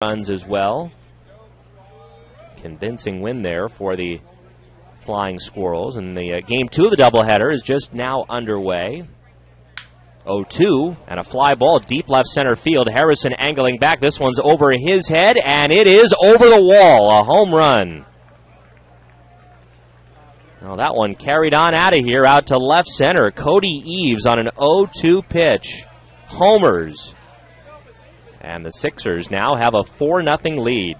runs as well. Convincing win there for the Flying Squirrels. And the game two of the doubleheader is just now underway. 0-2 and a fly ball deep left center field. Harrison angling back. This one's over his head, and it is over the wall. A home run. Now that one carried on out of here, out to left center. Cody Eaves on an 0-2 pitch. Homers. And the Sixers now have a 4-0 lead.